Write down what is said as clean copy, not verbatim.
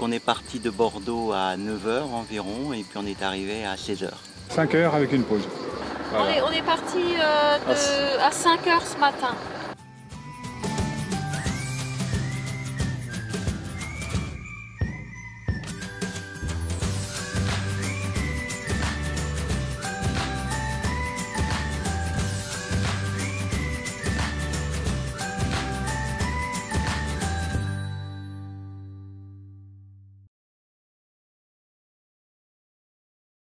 Donc on est parti de Bordeaux à 9h environ et puis on est arrivé à 16h. 5h avec une pause. Voilà. On est parti à 5h ce matin.